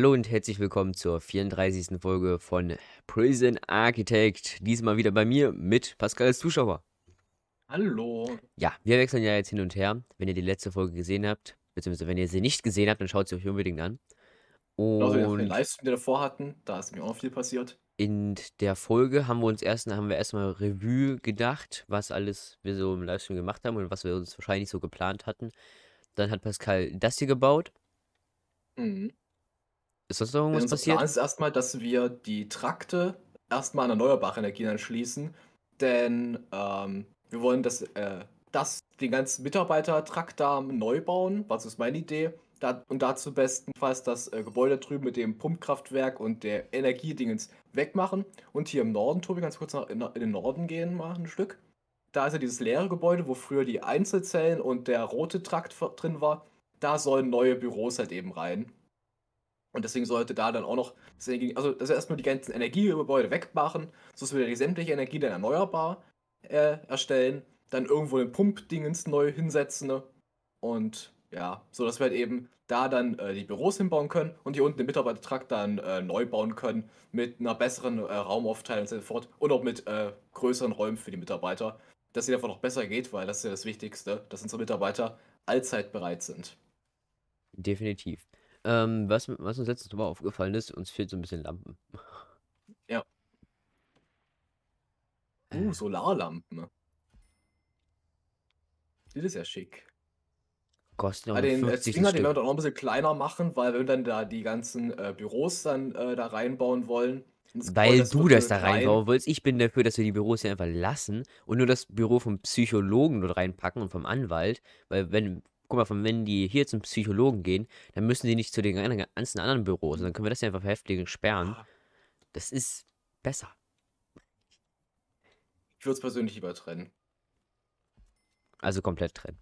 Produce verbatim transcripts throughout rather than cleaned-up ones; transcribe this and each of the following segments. Hallo und herzlich willkommen zur vierunddreißigsten Folge von Prison Architect. Diesmal wieder bei mir mit Pascal als Zuschauer. Hallo. Ja, wir wechseln ja jetzt hin und her. Wenn ihr die letzte Folge gesehen habt, beziehungsweise wenn ihr sie nicht gesehen habt, dann schaut sie euch unbedingt an. Und also den Livestream, den wir davor hatten, da ist mir auch viel passiert. In der Folge haben wir uns erst, haben wir erstmal Revue gedacht, was alles wir so im Livestream gemacht haben und was wir uns wahrscheinlich so geplant hatten. Dann hat Pascal das hier gebaut. Mhm. Ist sonst noch irgendwas passiert? Plan ist erstmal, dass wir die Trakte erstmal an erneuerbare Energien anschließen, denn ähm, wir wollen das, äh, das, den ganzen Mitarbeitertrakt da neu bauen, was ist meine Idee. Und dazu bestenfalls das äh, Gebäude drüben mit dem Pumpkraftwerk und der Energiedingens wegmachen. Und hier im Norden, Tobi, ganz kurz nach, in, in den Norden gehen mal ein Stück. Da ist ja dieses leere Gebäude, wo früher die Einzelzellen und der rote Trakt drin war. Da sollen neue Büros halt eben rein. Und deswegen sollte da dann auch noch, also dass wir erstmal die ganzen Energiegebäude wegmachen, so dass wir die sämtliche Energie dann erneuerbar äh, erstellen. Dann irgendwo den Pumpdingens neu hinsetzen, ne? Und ja, so dass wir halt eben da dann äh, die Büros hinbauen können und hier unten den Mitarbeitertrakt dann äh, neu bauen können mit einer besseren äh, Raumaufteilung und so fort und auch mit äh, größeren Räumen für die Mitarbeiter, dass es einfach noch besser geht, weil das ist ja das Wichtigste, dass unsere Mitarbeiter allzeit bereit sind. Definitiv. Ähm, was, was uns letztes Mal aufgefallen ist, uns fehlt so ein bisschen Lampen. Ja. Uh, äh. Solarlampen. Das ist ja schick. Kosten ja, den Zwinger, den werden wir dann auch ein bisschen kleiner machen, weil wir dann da die ganzen äh, Büros dann äh, da reinbauen wollen. Das weil das du das da reinbauen willst. Ich bin dafür, dass wir die Büros hier einfach lassen und nur das Büro vom Psychologen dort reinpacken und vom Anwalt. Weil wenn, guck mal, von wenn die hier zum Psychologen gehen, dann müssen die nicht zu den ganzen anderen Büros. Und dann können wir das hier einfach verheftigen, sperren. Das ist besser. Ich würde es persönlich lieber trennen. Also komplett trennen.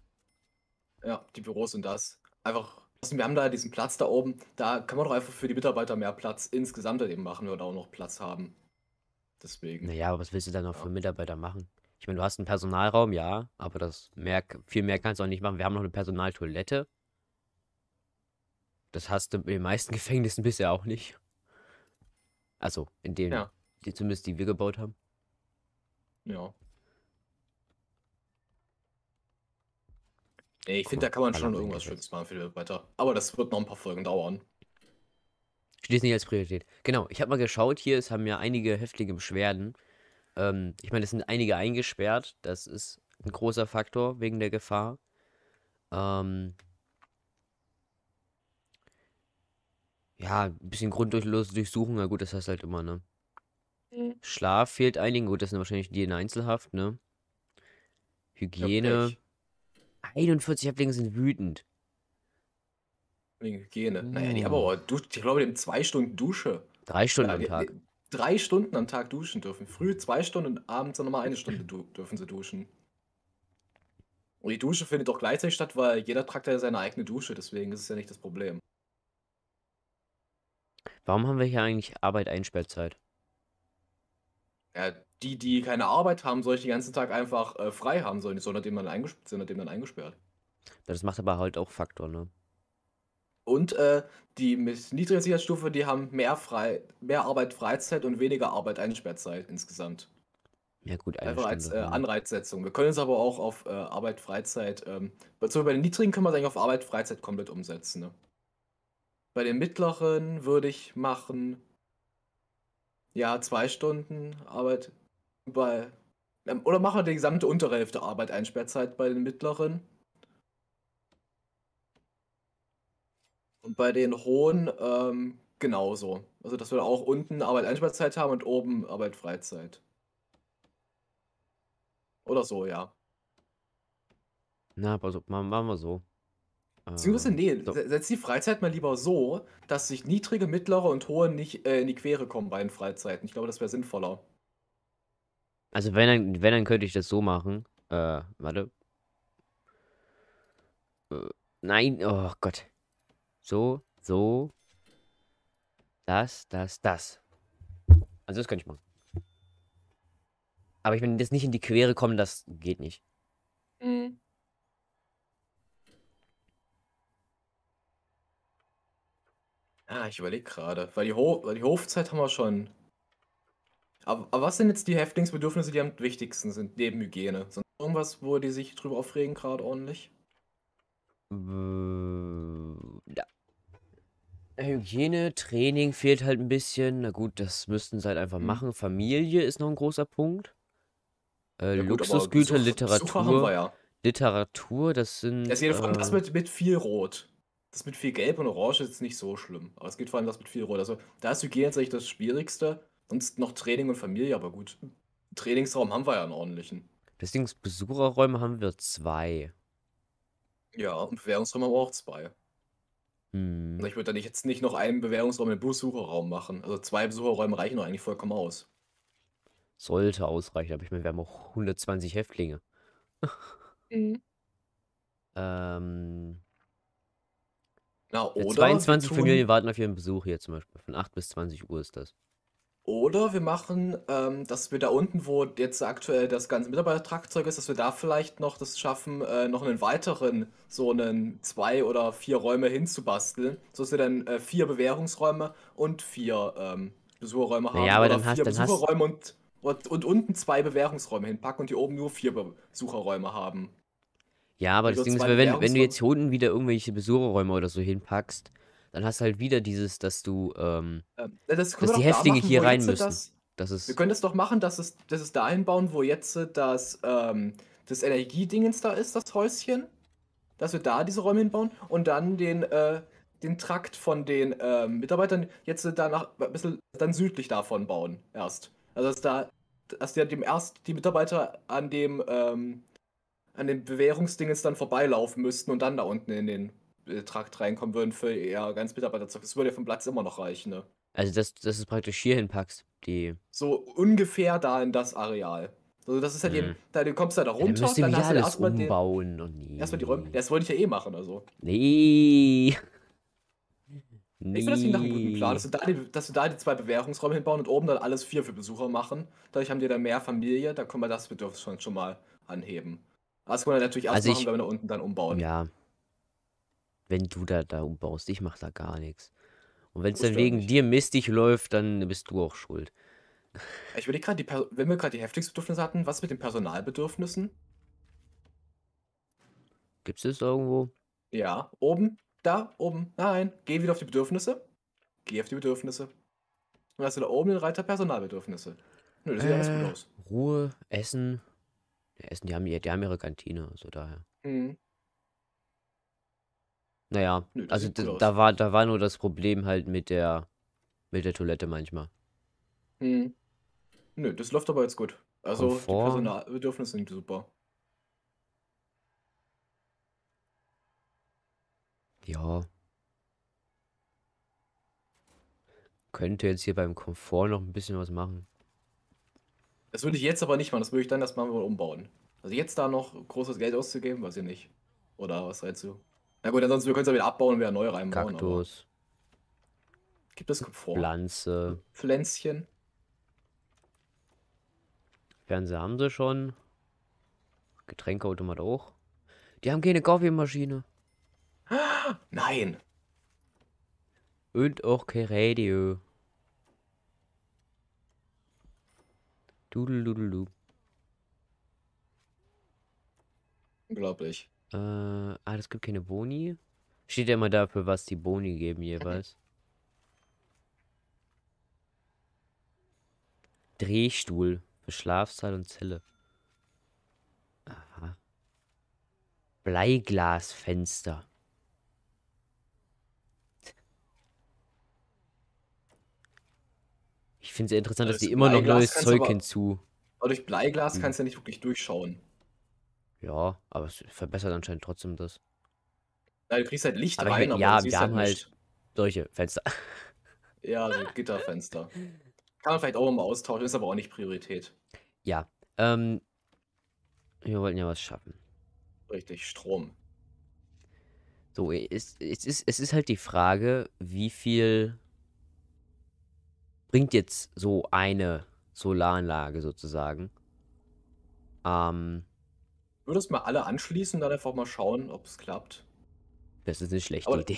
Ja, die Büros und das. Einfach, also wir haben da diesen Platz da oben, da kann man doch einfach für die Mitarbeiter mehr Platz insgesamt eben machen, wenn wir da auch noch Platz haben. Deswegen. Naja, aber was willst du dann noch ja. für Mitarbeiter machen? Ich meine, du hast einen Personalraum, ja, aber das mehr, viel mehr kannst du auch nicht machen. Wir haben noch eine Personaltoilette. Das hast du in den meisten Gefängnissen bisher auch nicht. Also, in denen, ja. die zumindest die wir gebaut haben. Ja. Ich finde, da kann man schon irgendwas Schönes machen für die Mitarbeiter. Aber das wird noch ein paar Folgen dauern. Steht nicht als Priorität. Genau, ich habe mal geschaut hier, es haben ja einige heftige Beschwerden. Ähm, ich meine, es sind einige eingesperrt. Das ist ein großer Faktor wegen der Gefahr. Ähm, ja, ein bisschen grundlose Durchsuchung. Na gut, das heißt halt immer, ne? Mhm. Schlaf fehlt einigen. Gut, das sind wahrscheinlich die in Einzelhaft, ne? Hygiene. einundvierzig Häftlinge sind wütend. Wegen Hygiene. Oh. Naja, die haben aber, ich glaube, die haben zwei Stunden Dusche. Drei Stunden ja, am Tag. Drei Stunden am Tag duschen dürfen. Früh zwei Stunden und abends dann nochmal eine Stunde du dürfen sie duschen. Und die Dusche findet auch gleichzeitig statt, weil jeder Trakt ja seine eigene Dusche, deswegen ist es ja nicht das Problem. Warum haben wir hier eigentlich Arbeit-Einsperrzeit? Ja, die, die keine Arbeit haben, soll ich den ganzen Tag einfach äh, frei haben sollen. Die sollen dem dann eingesperrt, sind dem dann eingesperrt. Das macht aber halt auch Faktor, ne? Und äh, die mit niedriger Sicherheitsstufe, die haben mehr, frei, mehr Arbeit Freizeit und weniger Arbeit Einsperrzeit insgesamt. Ja gut, einfach als äh, Anreizsetzung. Wir können es aber auch auf äh, Arbeit Freizeit, ähm, also bei den niedrigen können wir es eigentlich auf Arbeit Freizeit komplett umsetzen, ne? Bei den mittleren würde ich machen, ja, zwei Stunden Arbeit bei. Ähm, oder machen wir die gesamte untere Hälfte Arbeit Einsperrzeit bei den mittleren. Und bei den hohen ähm, genauso. Also, dass wir auch unten Arbeit Einsperrzeit haben und oben Arbeit Freizeit. Oder so, ja. Na, aber so, machen wir so. Beziehungsweise, nee, so. setz die Freizeit mal lieber so, dass sich niedrige, mittlere und hohe nicht äh, in die Quere kommen bei den Freizeiten. Ich glaube, das wäre sinnvoller. Also wenn dann, wenn, dann könnte ich das so machen. Äh, warte. Äh, nein, oh Gott. So, so. Das, das, das. Also das könnte ich machen. Aber ich meine, das nicht in die Quere kommen, das geht nicht. Mhm. Ja, ich überlege gerade, weil die, Ho weil die Hofzeit haben wir schon. Aber, aber was sind jetzt die Häftlingsbedürfnisse, die am wichtigsten sind, neben Hygiene? Sonst irgendwas, wo die sich drüber aufregen, gerade ordentlich? Ja. Hygiene, Training fehlt halt ein bisschen. Na gut, das müssten sie halt einfach machen. Familie ist noch ein großer Punkt. Äh, ja, gut, Luxusgüter, Besuch, Literatur. Haben wir ja. Literatur, das sind. Es geht vor allem das mit, mit viel Rot. Das mit viel Gelb und Orange ist nicht so schlimm. Aber es geht vor allem das mit viel Rot. Also da ist Hygiene tatsächlich das Schwierigste. Sonst noch Training und Familie, aber gut. Trainingsraum haben wir ja einen ordentlichen. Deswegen Besucherräume haben wir zwei. Ja, und Bewährungsräume haben wir auch zwei. Hm. Ich würde da nicht, jetzt nicht noch einen Bewährungsraum in den Besucherraum machen. Also zwei Besucherräume reichen doch eigentlich vollkommen aus. Sollte ausreichen, aber ich meine, wir haben auch hundertzwanzig Häftlinge. Mhm. ähm, Na, oder zweiundzwanzig tun... Familien warten auf ihren Besuch hier zum Beispiel. Von acht bis zwanzig Uhr ist das. Oder wir machen, ähm, dass wir da unten, wo jetzt aktuell das ganze Mitarbeitertragzeug ist, dass wir da vielleicht noch das schaffen, äh, noch einen weiteren, so einen zwei oder vier Räume hinzubasteln, sodass wir dann äh, vier Bewährungsräume und vier ähm, Besucherräume haben. Ja, aber oder dann vier hast, dann Besucherräume hast... und, und, und unten zwei Bewährungsräume hinpacken und hier oben nur vier Besucherräume haben. Ja, aber das Ding ist, wenn, wenn du jetzt hier unten wieder irgendwelche Besucherräume oder so hinpackst, dann hast du halt wieder dieses, dass du, ähm, das dass die Häftlinge da hier rein müssen. Das, das ist wir können das doch machen, dass es, dass es dahin bauen, wo jetzt das, ähm, das Energiedingens da ist, das Häuschen. Dass wir da diese Räume hinbauen und dann den, äh, den Trakt von den ähm, Mitarbeitern jetzt danach ein bisschen dann südlich davon bauen erst. Also dass da, dass die, dem erst die Mitarbeiter an dem, ähm, an den Bewährungsdingens dann vorbeilaufen müssten und dann da unten in den Trakt reinkommen würden für ja ganz Mitarbeiterzeug. Das würde ja vom Platz immer noch reichen, ne? Also, dass du es praktisch hier hinpackst, die... So ungefähr da in das Areal. Also, das ist halt hm. eben... Da, du kommst da da runter, ja, dann, dann hast du erstmal den... Oh, nee. Erstmal die Räume... Das wollte ich ja eh machen, also. Nee. Nee. Ich finde das nach einem guten Plan, dass wir, da die, dass wir da die zwei Bewährungsräume hinbauen und oben dann alles vier für Besucher machen. Dadurch haben die dann mehr Familie, da können wir das Bedürfnis schon, schon mal anheben. Das können wir natürlich erst also machen, ich, wenn wir da unten dann umbauen. Ja. Wenn du da, da umbaust, ich mach da gar nichts. Und wenn es dann wegen dir mistig läuft, dann bist du auch schuld. Ich überlege gerade, wenn wir gerade die Häftlingsbedürfnisse hatten, was mit den Personalbedürfnissen? Gibt es das irgendwo? Ja, oben, da, oben, nein. Geh wieder auf die Bedürfnisse. Geh auf die Bedürfnisse. Und hast du da oben den Reiter Personalbedürfnisse. Nö, das sieht äh, alles gut aus. Ruhe, Essen. Ja, Essen, die haben, die haben ihre Kantine, also daher. Mhm. Naja, Nö, also da war, da war nur das Problem halt mit der mit der Toilette manchmal. Hm. Nö, das läuft aber jetzt gut. Also Komfort. Die Personalbedürfnisse sind super. Ja. Könnte jetzt hier beim Komfort noch ein bisschen was machen. Das würde ich jetzt aber nicht machen, das würde ich dann erstmal umbauen. Also jetzt da noch großes Geld auszugeben, weiß ich nicht. Oder was reinst du? Na gut, ansonsten, wir können es ja wieder abbauen und wieder neu reinbauen. Kaktus. Gibt es Komfort? Pflanze. Pflänzchen. Fernseher haben sie schon. Getränkeautomat auch. Die haben keine Kaffeemaschine. Nein. Und auch kein Radio. Dudeludelu. Unglaublich. Äh, ah, das gibt keine Boni. Steht ja immer dafür, was die Boni geben jeweils. Drehstuhl für Schlafsaal und Zelle. Aha. Bleiglasfenster. Ich finde es ja interessant, dass die immer noch neues Zeug hinzu. Aber durch Bleiglas hm. kannst du ja nicht wirklich durchschauen. Ja, aber es verbessert anscheinend trotzdem das. Ja, du kriegst halt Licht aber rein, ich mein, aber ja, wir haben halt, halt solche Fenster. Ja, so Gitterfenster. Kann man vielleicht auch mal austauschen, ist aber auch nicht Priorität. Ja, ähm, wir wollten ja was schaffen. Richtig, Strom. So, es, es, ist, es ist halt die Frage, wie viel bringt jetzt so eine Solaranlage sozusagen. Ähm... Würdest mal alle anschließen und dann einfach mal schauen, ob es klappt. Das ist eine schlechte aber, Idee.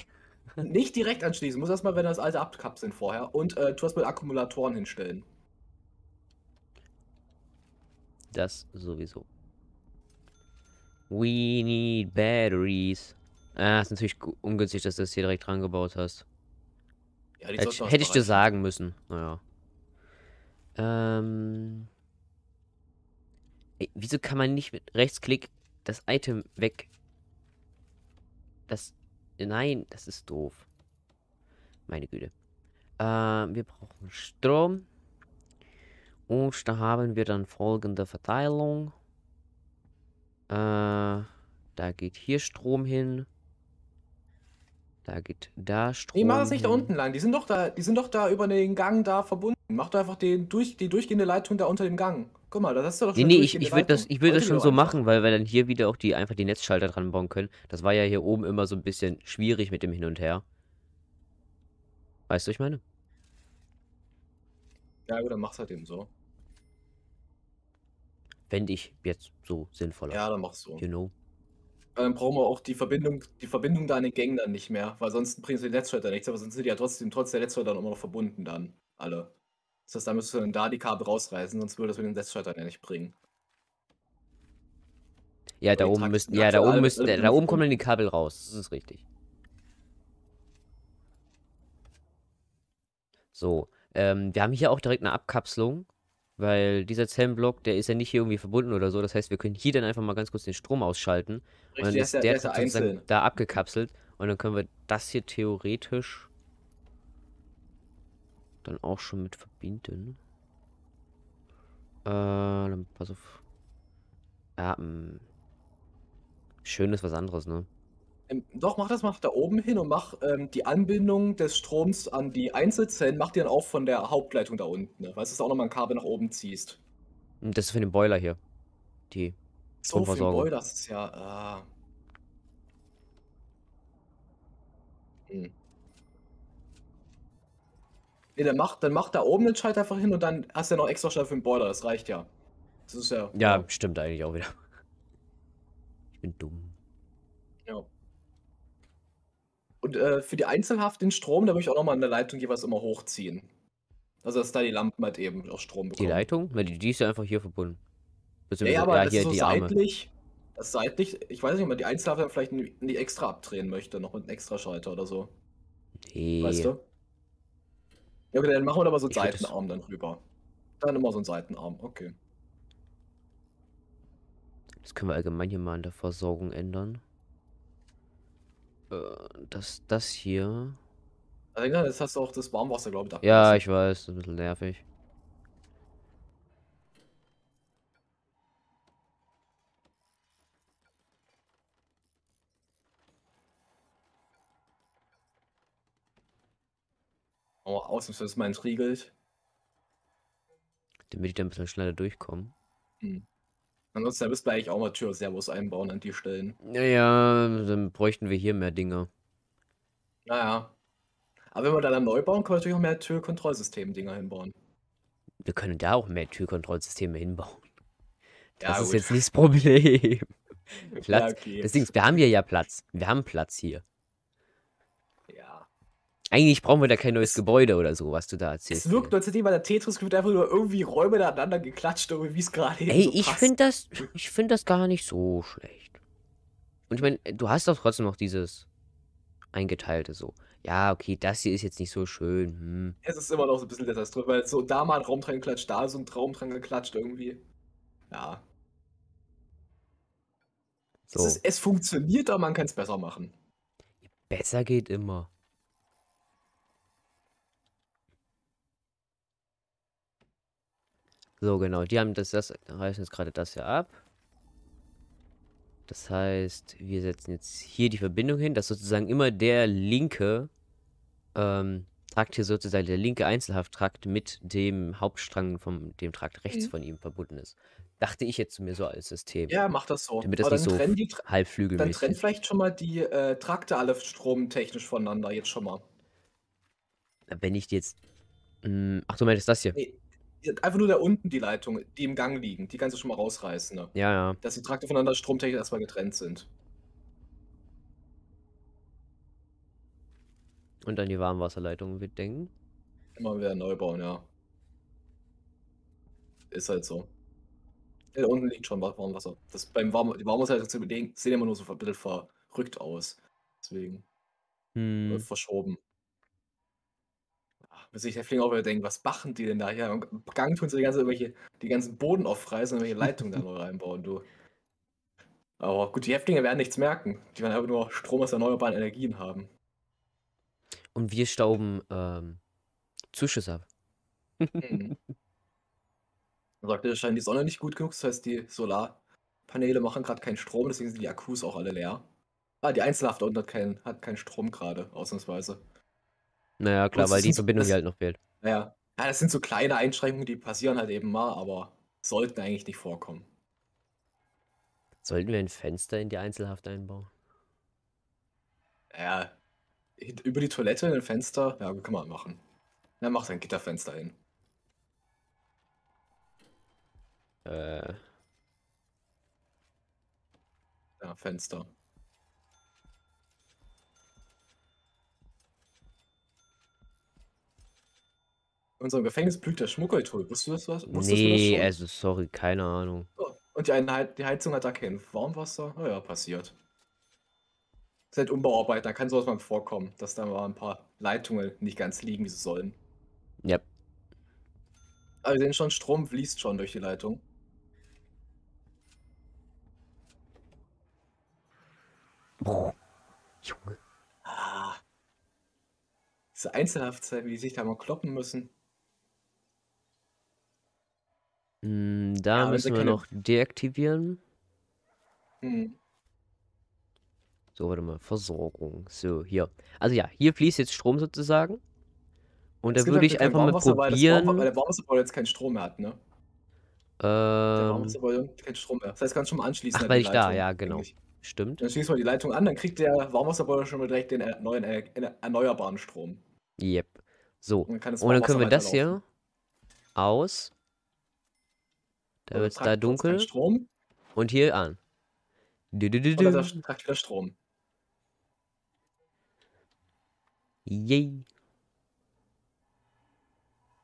Nicht direkt anschließen, muss erstmal, wenn das alte abkapseln vorher. Und äh, du hast mit Akkumulatoren hinstellen. Das sowieso. We need batteries. Ah, ist natürlich ungünstig, dass du das hier direkt dran gebaut hast. Ja, die hätt, hätte ich dir sagen müssen. Naja. Ähm. Ey, wieso kann man nicht mit Rechtsklick das Item weg. Das. Nein, das ist doof. Meine Güte. Ähm, wir brauchen Strom. Und da haben wir dann folgende Verteilung. Äh, da geht hier Strom hin. Da geht da Strom hin. Nee, mach das nicht da unten lang. Die sind doch da, die sind doch da über den Gang da verbunden. Mach doch einfach den durch, die durchgehende Leitung da unter dem Gang. Guck mal, das hast du doch schon. Nee, nee, ich, ich würde das, ich würd das schon so machen, weil wir dann hier wieder auch die einfach die Netzschalter dran bauen können. Das war ja hier oben immer so ein bisschen schwierig mit dem Hin und Her. Weißt du, ich meine? Ja, gut, dann mach's halt eben so. Fände ich jetzt so sinnvoller. Ja, dann mach's so. You know. Ja, dann brauchen wir auch die Verbindung, die Verbindung da in den Gängen dann nicht mehr, weil sonst bringen sie den Netzschalter nichts, aber sonst sind die ja trotzdem trotz der Netzschalter immer noch verbunden dann alle. Das heißt, da müsstest du dann da die Kabel rausreißen, sonst würde das mit dem Netzschalter ja nicht bringen. Ja, da oben müssten, ja, da oben müssten, da oben kommen dann die Kabel raus, das ist richtig. So, ähm, wir haben hier auch direkt eine Abkapselung, weil dieser Zellenblock, der ist ja nicht hier irgendwie verbunden oder so, das heißt, wir können hier dann einfach mal ganz kurz den Strom ausschalten. Richtig, und dann ist der, der, der ist sozusagen da abgekapselt und dann können wir das hier theoretisch dann auch schon mit verbinden. Äh, dann pass auf. Ja, mh. Schön ist was anderes, ne? Ähm, doch, mach das, mach da oben hin und mach ähm, die Anbindung des Stroms an die Einzelzellen, mach die dann auch von der Hauptleitung da unten, ne? Weißt du, dass du auch nochmal ein Kabel nach oben ziehst. Das ist für den Boiler hier. Die so für den Boiler, das ist ja, äh... hm. Nee, dann mach, dann mach da oben den Schalter einfach hin und dann hast du ja noch extra Schalter für den Boiler, das reicht ja. Das ist ja. Ja, ja, stimmt eigentlich auch wieder. Ich bin dumm. Ja. Und äh, für die Einzelhaft den Strom, da würde ich auch nochmal eine Leitung jeweils immer hochziehen. Also, dass da die Lampen halt eben auch Strom bekommen. Die Leitung? Weil die, die ist ja einfach hier verbunden. Ja, ja, aber ja, das hier ist so die seitlich. Das seitlich, ich weiß nicht, ob man die Einzelhaft dann vielleicht nicht extra abdrehen möchte, noch mit einem extra Schalter oder so. Nee. Weißt du? Ja, okay, dann machen wir aber so einen Seitenarm dann rüber. Dann immer so einen Seitenarm, okay. Das können wir allgemein hier mal in der Versorgung ändern. Äh, das, das hier... Also, jetzt hast du auch das Warmwasser, glaube ich, abgelassen. Ja, ich weiß, das ist ein bisschen nervig. Oh, ausnahmsweise mal entriegelt. Damit die dann ein bisschen schneller durchkommen. Hm. Ansonsten müssten wir eigentlich auch mal Tür-Servos einbauen an die Stellen. Naja, dann bräuchten wir hier mehr Dinge. Naja. Aber wenn wir da dann neu bauen, können wir natürlich auch mehr Türkontrollsystem-Dinger hinbauen. Wir können da auch mehr Türkontrollsysteme hinbauen. Das ja, ist gut. Jetzt nicht das Problem. Platz. Ja, okay. Deswegen, wir haben hier ja Platz. Wir haben Platz hier. Eigentlich brauchen wir da kein neues Gebäude oder so, was du da erzählst. Es wirkt, als hätte jemand der Tetris gefühlt, einfach nur irgendwie Räume aneinander geklatscht, wie es gerade ist. Ey, so ich finde das, ich find das gar nicht so schlecht. Und ich meine, du hast doch trotzdem noch dieses Eingeteilte so. Ja, okay, das hier ist jetzt nicht so schön. Hm. Es ist immer noch so ein bisschen desaströs, weil so da mal ein Raum dran geklatscht, da so ein Raum dran geklatscht irgendwie. Ja. So. Es, ist, es funktioniert, aber man kann es besser machen. Besser geht immer. So, genau, die haben das, das reißen jetzt gerade das hier ab. Das heißt, wir setzen jetzt hier die Verbindung hin, dass sozusagen immer der linke ähm, Trakt hier sozusagen, der linke Einzelhafttrakt mit dem Hauptstrang vom dem Trakt rechts mhm. von ihm verbunden ist. Dachte ich jetzt mir so als System. Ja, mach das so. Damit das aber nicht so halbflügelmäßig ist. Dann trennt vielleicht schon mal die äh, Trakte alle stromtechnisch voneinander jetzt schon mal. Wenn ich die jetzt... Mh, ach, du meinst das hier? Nee. Einfach nur da unten die Leitungen, die im Gang liegen, die kannst du schon mal rausreißen, ne? Ja, ja. Dass die Trakte voneinander stromtechnisch erstmal getrennt sind. Und dann die Warmwasserleitung, wir denken. Immer wieder neu bauen, ja. Ist halt so. Da unten liegt schon Warmwasser. Das beim Warm die Warmwasserleitung sehen immer nur so ein bisschen verrückt aus. Deswegen. Hm. Verschoben. Muss ich Häftling auch wieder denken, was machen die denn da hier? Im Gang tun sie die, ganze, die ganzen Boden aufreißen und welche Leitungen da neu reinbauen, du. Aber gut, die Häftlinge werden nichts merken. Die werden einfach nur Strom aus erneuerbaren Energien haben. Und wir stauben ähm, Zuschuss ab. Hm. Man sagt, da scheint die Sonne nicht gut genug, das heißt, die Solarpaneele machen gerade keinen Strom, deswegen sind die Akkus auch alle leer. Ah, die Einzelhaft da unten hat keinen, hat keinen Strom gerade, ausnahmsweise. Naja, klar, weil die Verbindung halt noch fehlt. Naja, ja, das sind so kleine Einschränkungen, die passieren halt eben mal, aber sollten eigentlich nicht vorkommen. Sollten wir ein Fenster in die Einzelhaft einbauen? Ja, über die Toilette in ein Fenster, ja, kann man machen. Na, mach sein Gitterfenster hin. Äh. Ja, Fenster. In unserem Gefängnis blüht der Schmuckeltull. Wusstest du das was? Wusstest nee, du das also sorry, keine Ahnung. Oh, und die, eine, die Heizung hat da kein Warmwasser. Naja, oh passiert. Das ist halt Umbauarbeit, da kann sowas mal vorkommen, dass da mal ein paar Leitungen nicht ganz liegen, wie sie sollen. Ja. Yep. Aber wir sehen schon, Strom fließt schon durch die Leitung. Boah, Junge. Ah. Diese Einzelhaftzeit, wie die sich da mal kloppen müssen. Da ja, müssen wir noch deaktivieren. Hm. So, warte mal, Versorgung. So, hier. Also ja, hier fließt jetzt Strom sozusagen. Und da würde ich einfach mal probieren... Weil der Warmwasserbau jetzt keinen Strom mehr hat, ne? Ähm... Der Warmwasserbau hat keinen Strom mehr. Das heißt, kannst du schon mal anschließen. Ach, weil ich da, ja, genau. Stimmt. Dann schließt mal die Leitung an, dann kriegt der Warmwasserbau schon mal direkt den neuen erneuerbaren Strom. Yep. So. Und dann können wir das hier aus... Da wird es da dunkel. Strom. Und hier an. Du, du, du, du. Und dann tragt wieder Strom. Yay.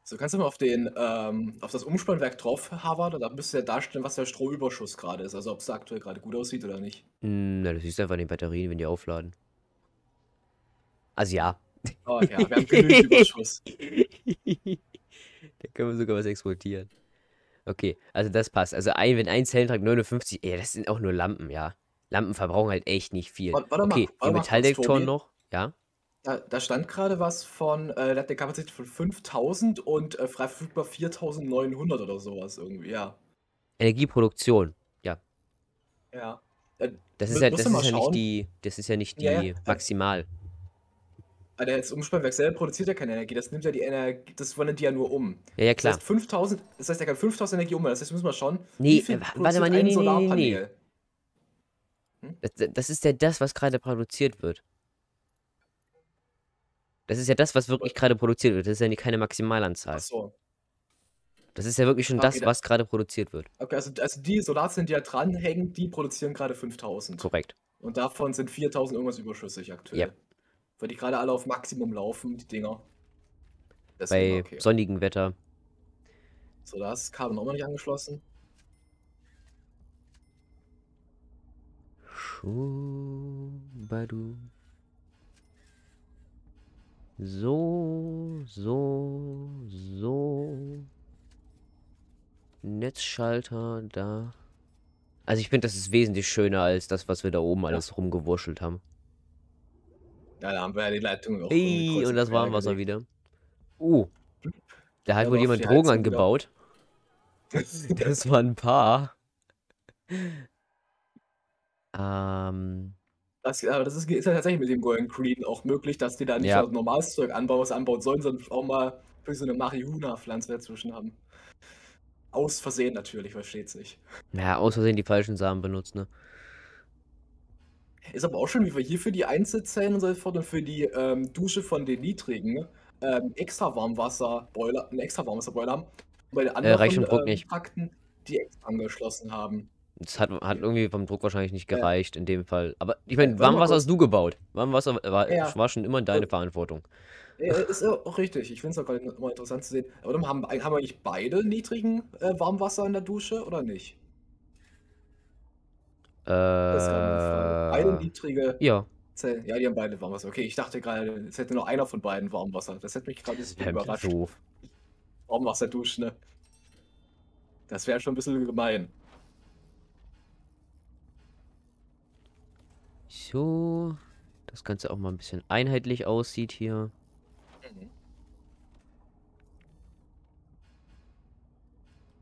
So, kannst du mal auf den ähm, auf das Umspannwerk drauf hovern, da müsst ihr ja darstellen, was der Stromüberschuss gerade ist. Also ob es da aktuell gerade gut aussieht oder nicht. Mm, na, das siehst du einfach in den Batterien, wenn die aufladen. Also ja. Oh ja, wir haben genügend Überschuss. Da können wir sogar was exportieren. Okay, also das passt. Also ein, wenn ein Zellentrag neunundfünfzig, ey, das sind auch nur Lampen, ja. Lampen verbrauchen halt echt nicht viel. Warte, warte okay, mal, die Metalldetektoren noch, ja. Da, da stand gerade was von, äh, der hat eine Kapazität von fünftausend und äh, frei verfügbar viertausendneunhundert oder sowas irgendwie, ja. Energieproduktion, ja. Ja. Äh, das ist, ja, das ist ja nicht die, das ist ja nicht die ja, ja. Maximal. Also das Umspannwerk selber produziert ja keine Energie, das nimmt ja die Energie, das wandelt die ja nur um. Ja, ja klar. Das heißt, fünftausend, das heißt, er kann fünftausend Energie umwandeln, das heißt, müssen wir schauen, nee, wie viel warte mal, nee, nee, nee, nee. Hm? Das, das ist ja das, was gerade produziert wird. Das ist ja das, was wirklich gerade produziert wird, das ist ja keine Maximalanzahl. Ach so. Das ist ja wirklich schon okay, das, was gerade produziert wird. Okay, also, also die Solarzellen, die da dranhängen, die produzieren gerade fünftausend. Korrekt. Und davon sind viertausend irgendwas überschüssig aktuell. Ja. Weil die gerade alle auf Maximum laufen, die Dinger. Deswegen, bei okay. sonnigem Wetter. So, da ist das Kabel nochmal nicht angeschlossen. Schubadu. So, so, so. Netzschalter da. Also ich finde, das ist wesentlich schöner als das, was wir da oben ja. alles rumgewurschtelt haben. Ja, da haben wir ja die Leitung auch. Hey, und das Warmwasser wieder. Oh, da hat ja, wohl jemand Drogen angebaut. Das waren ein paar. ähm. Das, das ist, ist ja tatsächlich mit dem Golden Green auch möglich, dass die da nicht ja. so normales Zeug anbauen, was anbauen sollen, sondern auch mal für so eine Marihuana-Pflanze dazwischen haben. Aus Versehen natürlich, versteht's nicht. Ja, aus Versehen die falschen Samen benutzt, ne? Ist aber auch schon, wie wir hier für die Einzelzellen und so fort und für die ähm, Dusche von den niedrigen ähm, extra Warmwasserboiler, einen extra Warmwasserboiler haben. Und bei den anderen äh, Reichensburg nicht. Pakten, die extra angeschlossen haben. Das hat, hat irgendwie vom Druck wahrscheinlich nicht gereicht, ja, in dem Fall. Aber ich meine, ja, Warmwasser hast du gebaut. Warmwasser war, ja. war schon immer deine Verantwortung. Ja, ist ja auch richtig. Ich finde es auch gerade immer interessant zu sehen. Aber dann haben, haben wir nicht beide niedrigen äh, Warmwasser in der Dusche, oder nicht? Äh, das ist gerade eine Frage. Beide niedrige ja. Zellen. Ja, die haben beide Warmwasser. Okay, ich dachte gerade, es hätte nur einer von beiden Warmwasser. Das hätte mich gerade ein bisschen überrascht. Doof. Warmwasserduschen, ne? Das wäre schon ein bisschen gemein. So, das Ganze auch mal ein bisschen einheitlich aussieht hier. Mhm.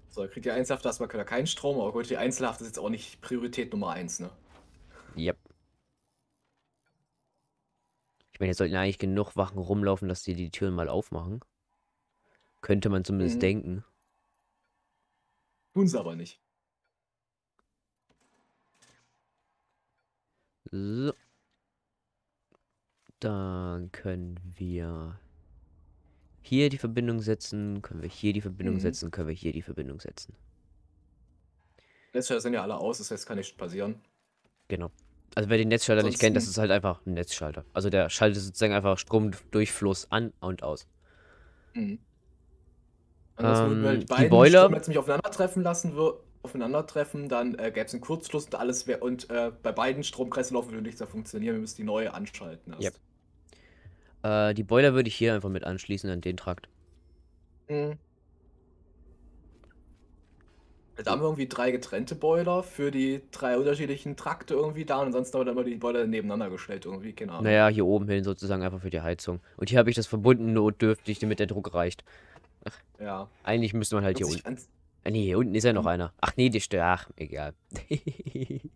So, kriegt die Einzelhaft erstmal keinen Strom, aber gut, die Einzelhaft ist jetzt auch nicht Priorität Nummer eins, ne? Yep. Ich meine, jetzt sollten eigentlich genug Wachen rumlaufen, dass die die Türen mal aufmachen. Könnte man zumindest mhm. denken. Tun sie aber nicht. So. Dann können wir hier die Verbindung setzen, können wir hier die Verbindung mhm. setzen, können wir hier die Verbindung setzen. Netzschalter sind ja alle aus, das heißt, kann nichts passieren. Genau. Also wer den Netzschalter Sonst nicht kennt, das ist halt einfach ein Netzschalter. Also der schaltet sozusagen einfach Stromdurchfluss an und aus. Mhm. Ähm, wir die beiden Boiler... Strom jetzt mich aufeinandertreffen lassen wird. aufeinandertreffen, dann äh, gäbe es einen Kurzschluss und alles wäre und äh, bei beiden Stromkreisläufen würde nichts mehr funktionieren, wir müssen die neue anschalten erst. Yep. Äh, die Boiler würde ich hier einfach mit anschließen an den Trakt. Mhm. Da haben wir irgendwie drei getrennte Boiler für die drei unterschiedlichen Trakte irgendwie da und ansonsten haben wir dann immer die Boiler nebeneinander gestellt irgendwie, keine Ahnung. Naja, hier oben hin sozusagen einfach für die Heizung. Und hier habe ich das verbunden notdürftig, damit der Druck reicht. Ach, ja. Eigentlich müsste man halt hier unten... Ah nee, hier unten ist ja noch mhm. einer. Ach nee, die Stelle. Ach, egal. Ich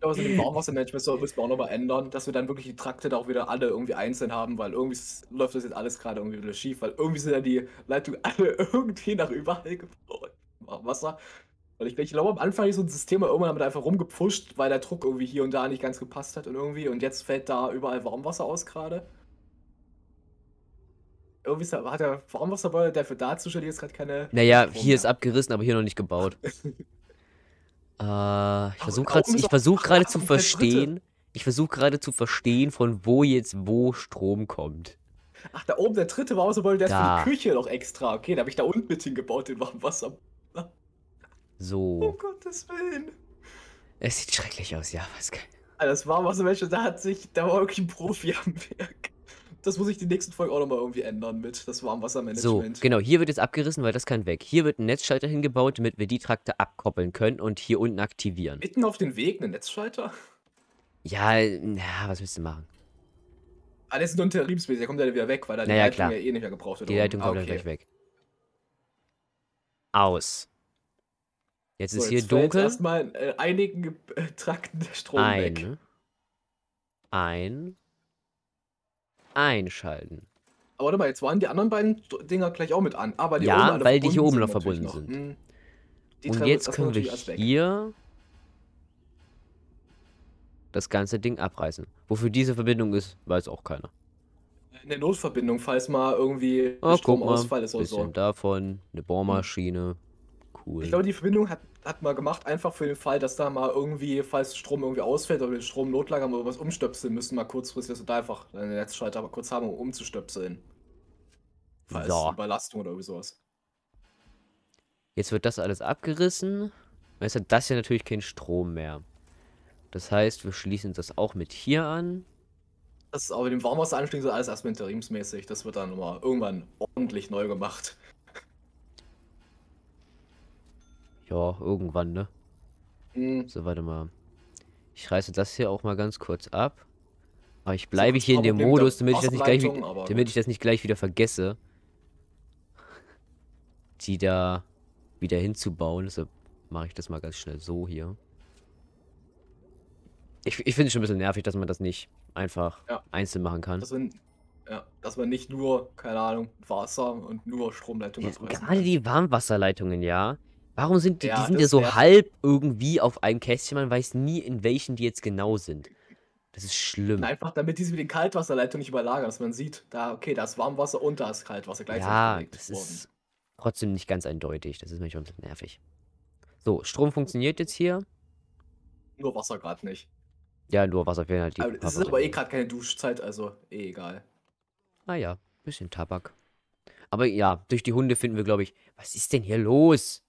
glaube, das Warmwassermanagement müssen wir auch nochmal ändern, dass wir dann wirklich die Trakte da auch wieder alle irgendwie einzeln haben, weil irgendwie läuft das jetzt alles gerade irgendwie wieder schief, weil irgendwie sind ja die Leitungen alle irgendwie nach überall gefahren. Wasser. Weil ich, ich glaube, am Anfang ist so ein System irgendwann damit einfach rumgepfuscht, weil der Druck irgendwie hier und da nicht ganz gepasst hat und irgendwie und jetzt fällt da überall Warmwasser aus gerade. Irgendwie ist, hat der Warmwasserboiler, der für da zuständig ist, gerade keine... Naja, Strom hier mehr. Ist abgerissen, aber hier noch nicht gebaut. äh, ich versuche gerade versuch zu verstehen, ich versuche gerade zu verstehen, von wo jetzt wo Strom kommt. Ach, da oben der dritte Warmwasserboiler, der da. Ist für die Küche noch extra. Okay, da habe ich da unten mit hingebaut, den Warmwasserboiler. So. Um Gottes Willen. Es sieht schrecklich aus, ja, Pascal. Also das Warmwassermensch, da hat sich, da war wirklich ein Profi am Werk. Das muss ich die nächsten Folgen auch nochmal irgendwie ändern mit das Warmwassermanagement. So, genau, hier wird jetzt abgerissen, weil das kann weg. Hier wird ein Netzschalter hingebaut, damit wir die Trakte abkoppeln können und hier unten aktivieren. Mitten auf den Weg, ein Netzschalter? Ja, na, was willst du machen? Ah, das ist nur ein Terribsmäßig, der kommt ja wieder weg, weil da die naja, Leitung klar. ja eh nicht mehr gebraucht wird. Die Leitung kommt ah, okay. dann gleich weg. Aus. Jetzt so, ist hier jetzt dunkel. Jetzt erstmal in äh, einigen äh, Trakten der Strom ein, weg. Ein. Einschalten. Aber warte mal, jetzt waren die anderen beiden Dinger gleich auch mit an. Aber die ja, weil die hier oben noch verbunden sind. Noch. Hm. Die und jetzt können wir hier das ganze Ding abreißen. Wofür diese Verbindung ist, weiß auch keiner. Eine Notverbindung, falls mal irgendwie oh, ein Stromausfall mal, ist oder so. Ein bisschen davon, eine Bohrmaschine. Cool. Ich glaube, die Verbindung hat, hat man gemacht, einfach für den Fall, dass da mal irgendwie, falls Strom irgendwie ausfällt oder wir Stromnotlage haben oder was umstöpseln müssen, mal kurzfristig, dass wir da einfach einen Netzschalter mal kurz haben, um umzustöpseln. Falls so. Überlastung oder irgendwie sowas. Jetzt wird das alles abgerissen. Jetzt hat das ja natürlich keinen Strom mehr. Das heißt, wir schließen das auch mit hier an. Das ist aber mit dem Warmwasseranschluss so alles erstmal interimsmäßig. Das wird dann nochmal irgendwann ordentlich neu gemacht. Ja, irgendwann, ne? Mhm. So, warte mal. Ich reiße das hier auch mal ganz kurz ab. Aber ich bleibe so, hier in dem Modus, damit ich, das nicht gleich, damit ich das nicht gleich wieder vergesse. Die da wieder hinzubauen. Deshalb mache ich das mal ganz schnell so hier. Ich, ich finde es schon ein bisschen nervig, dass man das nicht einfach ja. einzeln machen kann. Das sind Ja, dass man nicht nur, keine Ahnung, Wasser und nur Stromleitungen... Ja, gerade die Warmwasserleitungen, ja. Warum sind die, ja, die sind ja so wär's. halb irgendwie auf einem Kästchen? Man weiß nie, in welchen die jetzt genau sind. Das ist schlimm. Und einfach damit die sich mit den Kaltwasserleitungen nicht überlagern, dass man sieht, da, okay, da ist Warmwasser und da ist Kaltwasser gleichzeitig. Ja, das worden. Ist trotzdem nicht ganz eindeutig. Das ist manchmal ein bisschen nervig. So, Strom funktioniert jetzt hier. nur Wasser gerade nicht. Ja, nur Wasser wäre halt die. Aber es ist aber eh gerade keine Duschzeit, also eh egal. Ah ja, bisschen Tabak. Aber ja, durch die Hunde finden wir, glaube ich. Was ist denn hier los?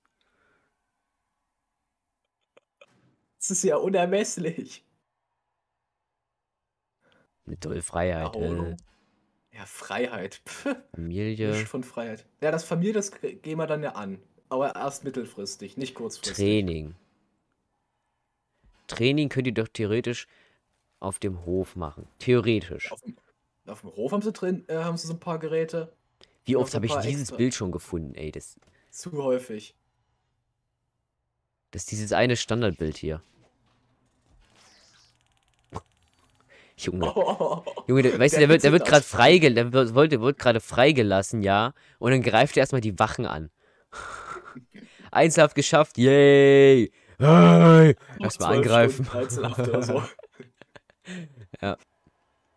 Das ist ja unermesslich. Eine tolle Freiheit. Äh. Ja, Freiheit. Pff. Familie. Nicht von Freiheit. Ja, das Familie, das gehen wir dann ja an. Aber erst mittelfristig, nicht kurzfristig. Training. Training könnt ihr doch theoretisch auf dem Hof machen. Theoretisch. Auf dem, auf dem Hof haben sie, drin, äh, haben sie so ein paar Geräte. Wie oft habe ich dieses extra. Bild schon gefunden, ey? Das Zu häufig. Das ist dieses eine Standardbild hier. Junge, oh, Junge der, weißt der du, der wird, der wird gerade freige, der wird, der wird gerade freigelassen, ja. Und dann greift er erstmal die Wachen an. Einzelhaft geschafft, yay! Hey! Erstmal angreifen. Oder so. Ja.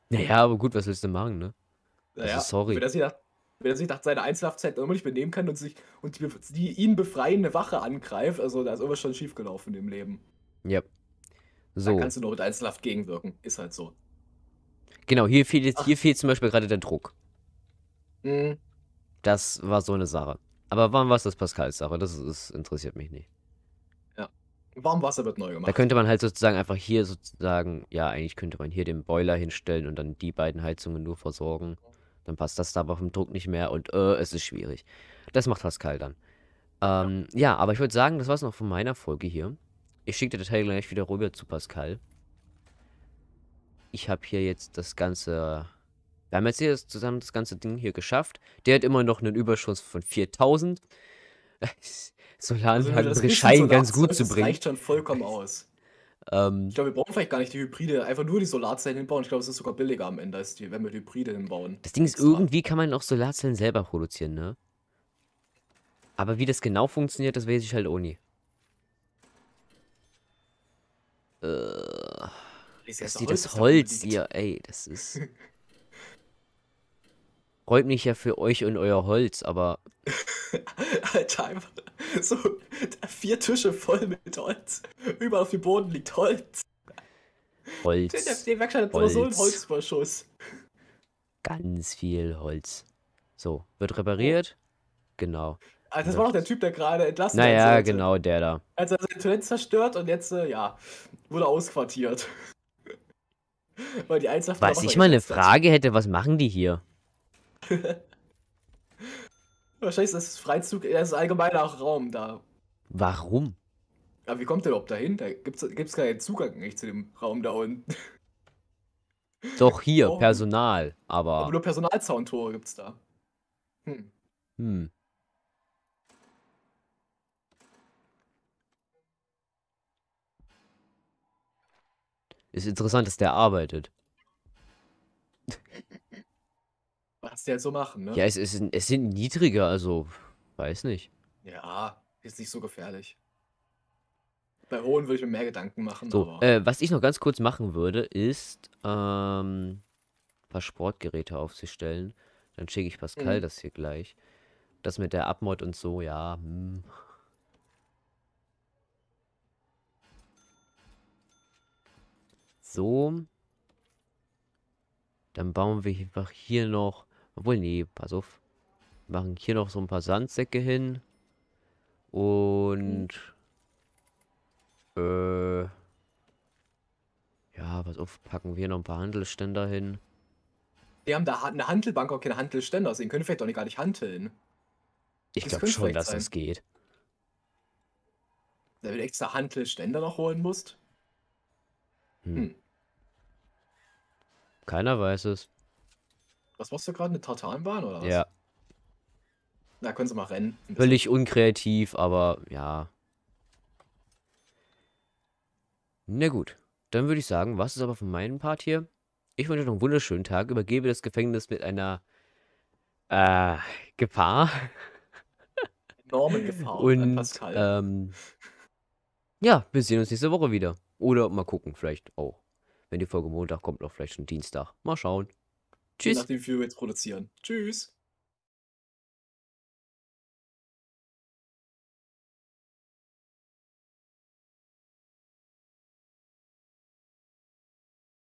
Naja, aber gut, was willst du machen, ne? Naja, also, sorry. Wenn er sich nach, nach seiner Einzelhaftzeit noch nicht benehmen kann und sich und die, die ihn befreiende Wache angreift, also da ist irgendwas schon schiefgelaufen im Leben. Ja. Yep. So. Da kannst du noch mit Einzelhaft gegenwirken. Ist halt so. Genau, hier fehlt, jetzt, hier fehlt zum Beispiel gerade der Druck. Mhm. Das war so eine Sache. Aber warm Wasser ist Pascals Sache, das, das interessiert mich nicht. Ja, warm Wasser wird neu gemacht. Da könnte man halt sozusagen einfach hier sozusagen, ja eigentlich könnte man hier den Boiler hinstellen und dann die beiden Heizungen nur versorgen. Dann passt das da aber vom Druck nicht mehr und äh, es ist schwierig. Das macht Pascal dann. Ähm, ja. ja, aber ich würde sagen, das war es noch von meiner Folge hier. Ich schicke die Datei gleich wieder rüber zu Pascal. Ich habe hier jetzt das ganze... Wir haben jetzt hier zusammen das ganze Ding hier geschafft. Der hat immer noch einen Überschuss von viertausend. Solaranlagen scheinen ganz gut zu bringen. Das reicht schon vollkommen aus. Ähm, ich glaube, wir brauchen vielleicht gar nicht die Hybride. Einfach nur die Solarzellen hinbauen. Ich glaube, es ist sogar billiger am Ende, als die, wenn wir die Hybride hinbauen. Das Ding ist, irgendwie kann man auch Solarzellen selber produzieren, ne? Aber wie das genau funktioniert, das weiß ich halt auch nie. Äh, ist das, das, Holz, das Holz hier, ey, das ist... Freut mich ja für euch und euer Holz, aber... Alter, einfach so vier Tische voll mit Holz. Überall auf dem Boden liegt Holz. Holz. Der, der Werkstatt hat Holz. So einen Holzüberschuss. Ganz viel Holz. So, wird repariert. Genau. Also das ja. war doch der Typ, der gerade entlassen wurde. Naja, sollte. Genau, der da. Also er hat sein Talent zerstört und jetzt, äh, ja, wurde ausquartiert. Weil die Einzelhaft Was ich mal eine Frage hat. hätte, was machen die hier? Wahrscheinlich ist das Freizug, das ist allgemein auch Raum da. Warum? Aber wie kommt der überhaupt dahin? Da gibt's, gibt's keinen Zugang nicht zu dem Raum da unten. Doch hier, oh. Personal, aber... Aber nur Personalzauntore gibt's da. Hm. Hm. Ist interessant, dass der arbeitet. Was die halt so machen, ne? Ja, es, es, es sind niedriger, also, weiß nicht. Ja, ist nicht so gefährlich. Bei hohen würde ich mir mehr Gedanken machen. So, aber äh, was ich noch ganz kurz machen würde, ist, ähm, ein paar Sportgeräte aufzustellen. Dann schicke ich Pascal mhm. das hier gleich. Das mit der Abmod und so, ja, hm. So. Dann bauen wir einfach hier noch... Obwohl, nee, pass auf. Wir machen hier noch so ein paar Sandsäcke hin. Und... Äh... Ja, pass auf, packen wir noch ein paar Handelständer hin. Die haben da eine Handelbank, auch keine Handelständer. Sie können vielleicht doch nicht gar nicht handeln. Ich glaube schon, dass es geht. Wenn du extra Handelständer noch holen musst... Hm. Keiner weiß es. Was machst du gerade? Eine Tartanbahn oder was? Ja. Na, können sie mal rennen. Völlig unkreativ, aber ja. Na gut. Dann würde ich sagen, was ist aber von meinem Part hier? Ich wünsche euch noch einen wunderschönen Tag. Übergebe das Gefängnis mit einer äh, Gefahr. Enorme Gefahr. Und Pascal. Ähm, ja, wir sehen uns nächste Woche wieder. Oder mal gucken, vielleicht auch. Wenn die Folge Montag kommt, noch vielleicht schon Dienstag. Mal schauen. Tschüss. Je nachdem, wie wir jetzt produzieren. Tschüss.